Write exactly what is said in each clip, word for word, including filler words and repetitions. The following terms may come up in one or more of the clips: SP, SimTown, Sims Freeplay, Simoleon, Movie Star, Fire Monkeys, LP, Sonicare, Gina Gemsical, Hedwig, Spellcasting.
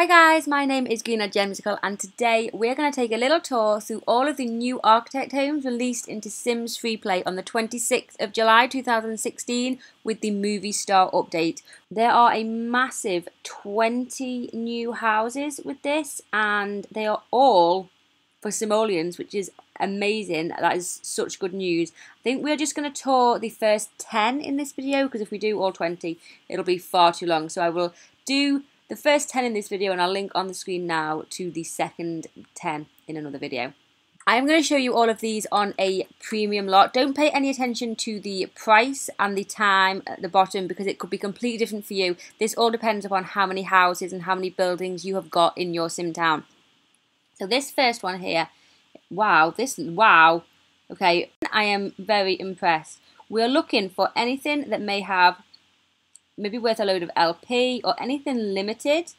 Hi guys, my name is Gina Gemsical and today we're going to take a little tour through all of the new architect homes released into Sims Freeplay on the twenty-sixth of July two thousand sixteen with the Movie Star update. There are a massive twenty new houses with this and they are all for Simoleons, which is amazing. That is such good news. I think we're just going to tour the first ten in this video because if we do all twenty it'll be far too long, so I will do the first ten in this video and I'll link on the screen now to the second ten in another video. I'm going to show you all of these on a premium lot. Don't pay any attention to the price and the time at the bottom because it could be completely different for you. This all depends upon how many houses and how many buildings you have got in your SimTown. So this first one here, wow, this, wow, okay, I am very impressed. We're looking for anything that may have maybe worth a load of L P or anything limited.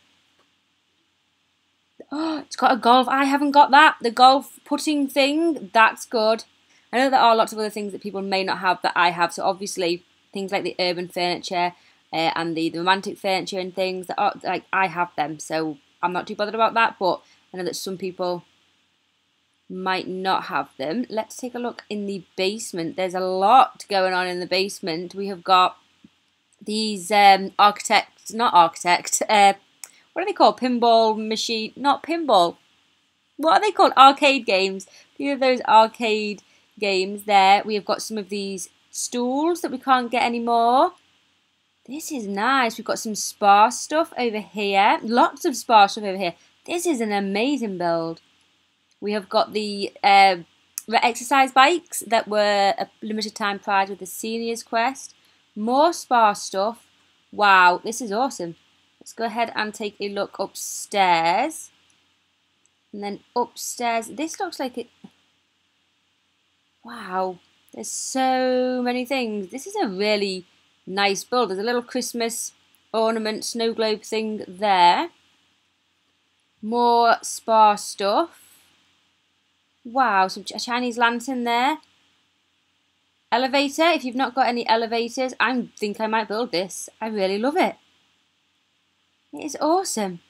Oh, it's got a golf. I haven't got that. The golf putting thing, that's good. I know there are lots of other things that people may not have that I have. So obviously things like the urban furniture uh, and the, the romantic furniture and things that are like I have them. So I'm not too bothered about that. But I know that some people might not have them. Let's take a look in the basement. There's a lot going on in the basement. We have got these um, architects, not architect, uh, what are they called? Pinball machine, not pinball. What are they called? Arcade games. A few of those arcade games there. We have got some of these stools that we can't get anymore. This is nice. We've got some spa stuff over here. Lots of spa stuff over here. This is an amazing build. We have got the uh, exercise bikes that were a limited time prize with the Seniors Quest. More spa stuff. Wow, this is awesome. Let's go ahead and take a look upstairs. And then upstairs, this looks like it... Wow, there's so many things. This is a really nice build. There's a little Christmas ornament snow globe thing there. More spa stuff. Wow, some a Chinese lantern there. Elevator, if you've not got any elevators, I think I might build this. I really love it. It is awesome.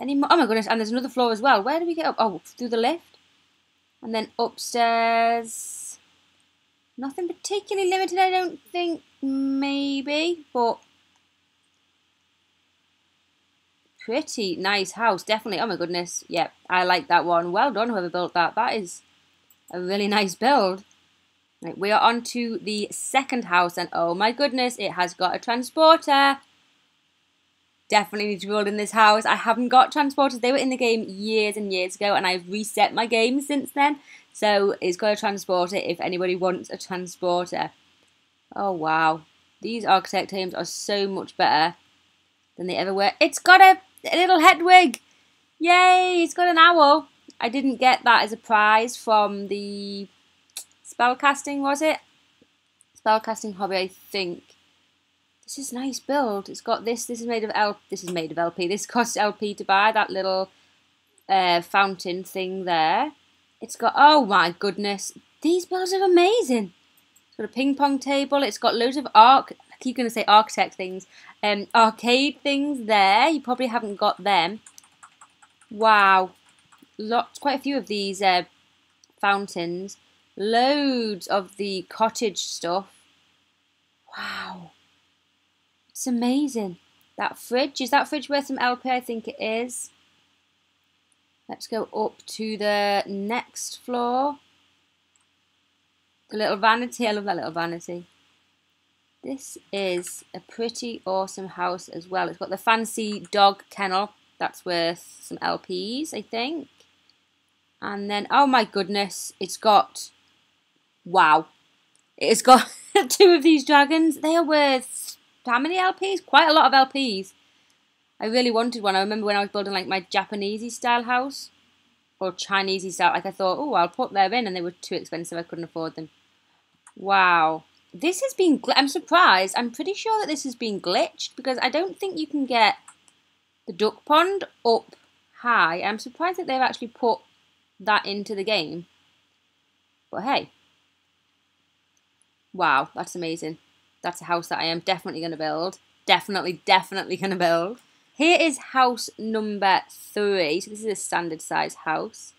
Any more? Oh my goodness, and there's another floor as well. Where do we get up? Oh, through the lift. And then upstairs. Nothing particularly limited, I don't think. Maybe, but... Pretty nice house, definitely. Oh my goodness. Yep, yeah, I like that one. Well done, whoever built that. That is a really nice build. Right, we are on to the second house and oh my goodness, it has got a transporter. Definitely need to build in this house. I haven't got transporters. They were in the game years and years ago and I've reset my game since then. So it's got a transporter if anybody wants a transporter. Oh wow. These architect homes are so much better than they ever were. It's got a, a little Hedwig. Yay, it's got an owl. I didn't get that as a prize from the... Spellcasting, was it? Spellcasting hobby, I think. This is nice build. It's got this. This is made of L. This is made of L P. This costs L P to buy. That little uh, fountain thing there. It's got. Oh my goodness! These builds are amazing. It's got a ping pong table. It's got loads of arc. I keep going to say architect things. Um, arcade things there. You probably haven't got them. Wow, lots. Quite a few of these uh, fountains. Loads of the cottage stuff. Wow. It's amazing. That fridge. Is that fridge worth some L P? I think it is. Let's go up to the next floor. The little vanity. I love that little vanity. This is a pretty awesome house as well. It's got the fancy dog kennel. That's worth some L Ps, I think. And then, oh my goodness, it's got... Wow. It's got two of these dragons. They are worth how many L Ps? Quite a lot of L Ps. I really wanted one. I remember when I was building like my Japanesey style house or Chinesey style. Like I thought, oh, I'll put them in and they were too expensive. I couldn't afford them. Wow. This has been... I'm surprised. I'm pretty sure that this has been glitched because I don't think you can get the duck pond up high. I'm surprised that they've actually put that into the game. But hey. Wow, that's amazing. That's a house that I am definitely going to build. Definitely, definitely going to build. Here is house number three. So this is a standard size house.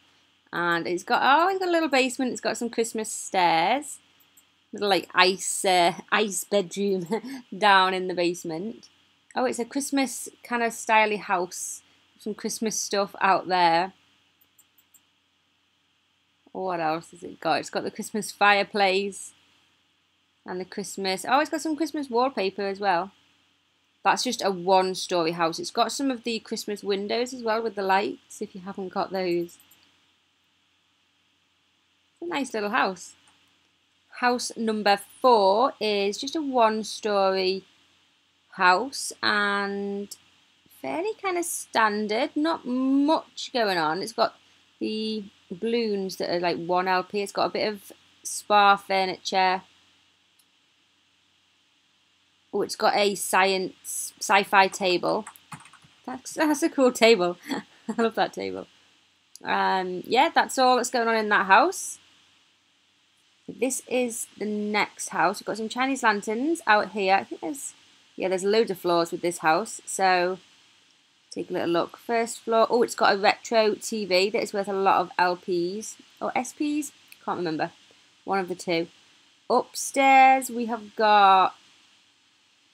And it's got, oh, it's got a little basement. It's got some Christmas stairs. Little like ice, uh, ice bedroom down in the basement. Oh, it's a Christmas kind of styly house. Some Christmas stuff out there. What else has it got? It's got the Christmas fireplace. And the Christmas, oh, it's got some Christmas wallpaper as well. That's just a one-storey house. It's got some of the Christmas windows as well with the lights, if you haven't got those. It's a nice little house. House number four is just a one-storey house and fairly kind of standard. Not much going on. It's got the balloons that are like one L P. It's got a bit of spa furniture. Oh, it's got a science, sci-fi table. That's, that's a cool table. I love that table. Um, yeah, that's all that's going on in that house. This is the next house. We've got some Chinese lanterns out here. I think there's, yeah, there's loads of floors with this house. So, take a little look. First floor. Oh, it's got a retro T V that is worth a lot of L Ps. Or S Ps? Can't remember. One of the two. Upstairs, we have got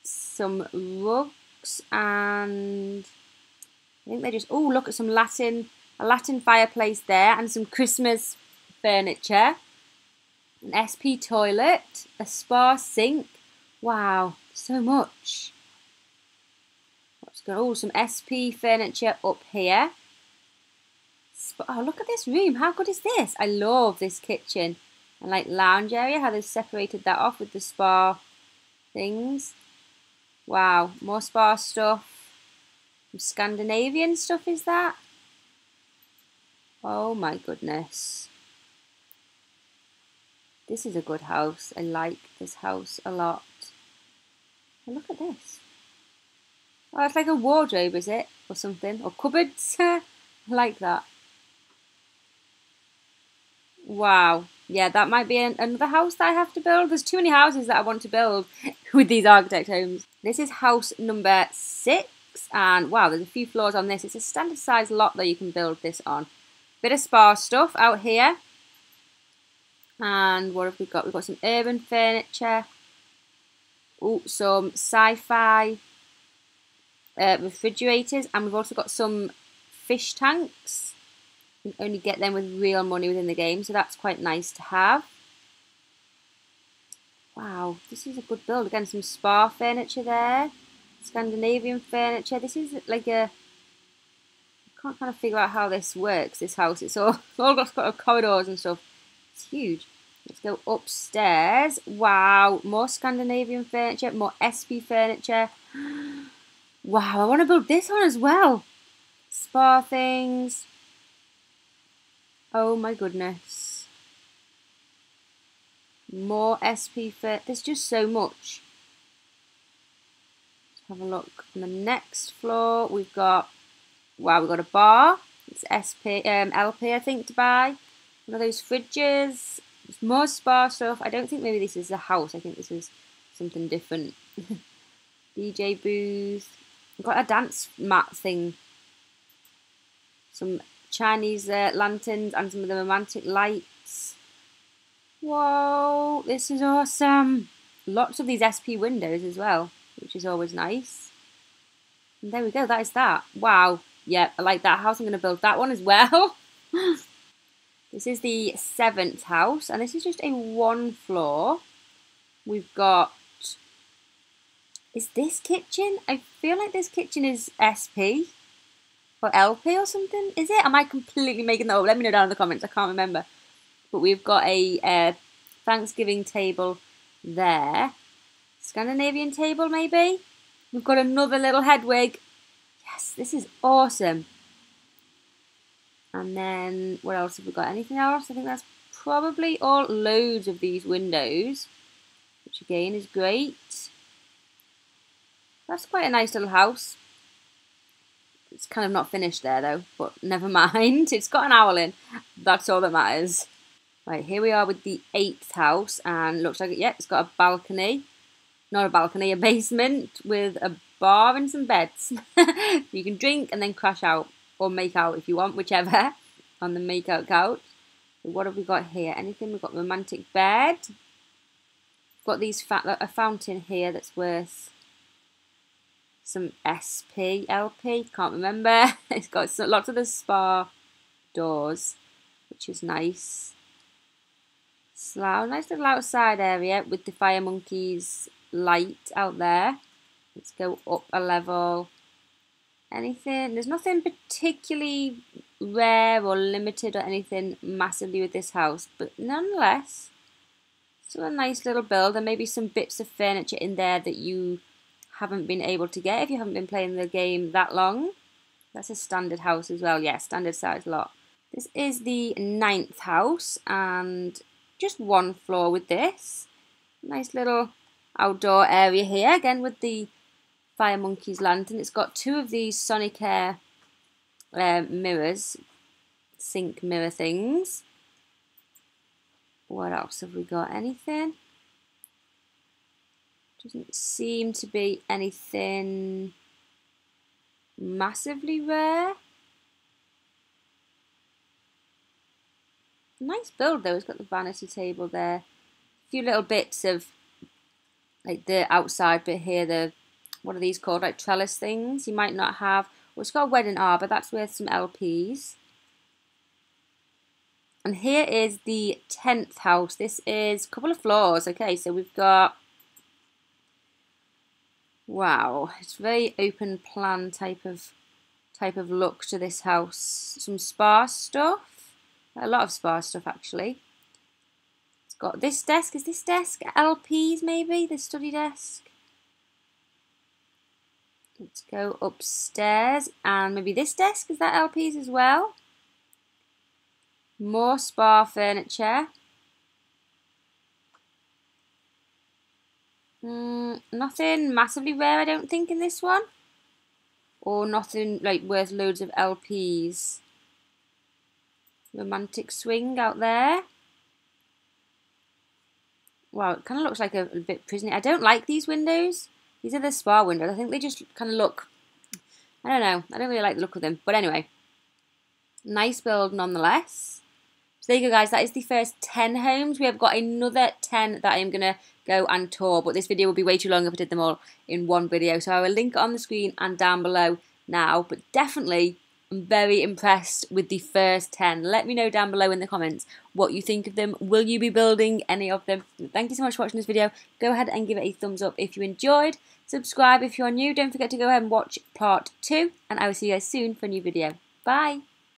some rugs and I think they just, oh look at some Latin, a Latin fireplace there and some Christmas furniture, an S P toilet, a spa sink, wow, so much. What's going on? Oh, some S P furniture up here. Sp oh look at this room, how good is this? I love this kitchen and like lounge area, how they've separated that off with the spa things. Wow, more spa stuff. Some Scandinavian stuff is that? Oh my goodness. This is a good house. I like this house a lot. And look at this. Oh, it's like a wardrobe, is it? Or something. Or cupboards. I like that. Wow. Yeah, that might be an, another house that I have to build. There's too many houses that I want to build with these architect homes. This is house number six. And wow, there's a few floors on this. It's a standard size lot that you can build this on. Bit of spa stuff out here. And what have we got? We've got some urban furniture. Oh, some sci-fi uh, refrigerators. And we've also got some fish tanks. You can only get them with real money within the game, so that's quite nice to have. Wow, this is a good build. Again, some spa furniture there, Scandinavian furniture. This is like a, I can't kind of figure out how this works, this house. It's all, it's all got sort of corridors and stuff. It's huge. Let's go upstairs. Wow, more Scandinavian furniture, more S P furniture. Wow, I want to build this one as well. Spa things. Oh my goodness. More S P for, there's just so much. Let's have a look on the next floor. We've got, wow, we've got a bar. It's S P, um, L P I think to buy. One of those fridges. There's more spa stuff. I don't think maybe this is a house. I think this is something different. D J booth. We've got a dance mat thing. Some Chinese uh, lanterns and some of the romantic lights. Whoa, this is awesome. Lots of these S P windows as well, which is always nice. And there we go, that is that. Wow, yeah, I like that house. I'm going to build that one as well. This is the seventh house, and this is just a one floor. We've got, is this kitchen? I feel like this kitchen is S P. Or L P or something, is it? Am I completely making that up? Let me know down in the comments, I can't remember. But we've got a uh, Thanksgiving table there. Scandinavian table, maybe? We've got another little Hedwig. Yes, this is awesome. And then, what else have we got? Anything else? I think that's probably all. Loads of these windows, which again is great. That's quite a nice little house. It's kind of not finished there though, but never mind. It's got an owl in. That's all that matters. Right, here we are with the eighth house and looks like, yeah, it's got a balcony. Not a balcony, a basement with a bar and some beds. You can drink and then crash out, or make out if you want, whichever, on the make out couch. So what have we got here? Anything? We've got romantic bed. Got these fat like a fountain here that's worth some S P, L P, can't remember. It's got lots of the spa doors, which is nice. Slough, nice little outside area with the Fire Monkeys light out there. Let's go up a level. Anything, there's nothing particularly rare or limited or anything massively with this house, but nonetheless, still a nice little build. And maybe some bits of furniture in there that you haven't been able to get if you haven't been playing the game that long. That's a standard house as well, yeah, standard size lot. This is the ninth house, and just one floor with this. Nice little outdoor area here, again with the Fire Monkey's lantern. It's got two of these Sonicare uh, mirrors, sink mirror things. What else have we got? Anything? Doesn't seem to be anything massively rare. Nice build though, it's got the vanity table there. A few little bits of like the outside bit here, the what are these called? Like trellis things you might not have. Well, it's got a wedding arbor, that's worth some L Ps. And here is the tenth house. This is a couple of floors. Okay, so we've got, wow, it's very open plan type of type of look to this house. Some spa stuff, a lot of spa stuff actually. It's got this desk. Is this desk L Ps maybe? The study desk. Let's go upstairs, and maybe this desk, is that L Ps as well? More spa furniture. Mm, nothing massively rare, I don't think, in this one. Or nothing like worth loads of L Ps. Romantic swing out there. Wow, it kind of looks like a, a bit prison-y. I don't like these windows. These are the spa windows. I think they just kind of look, I don't know, I don't really like the look of them. But anyway, nice build nonetheless. So there you go guys, that is the first ten homes. We have got another ten that I'm going to go and tour, but this video would be way too long if I did them all in one video. So I will link it on the screen and down below now, but definitely I'm very impressed with the first ten. Let me know down below in the comments what you think of them. Will you be building any of them? Thank you so much for watching this video. Go ahead and give it a thumbs up if you enjoyed. Subscribe if you're new. Don't forget to go ahead and watch part two, and I will see you guys soon for a new video. Bye!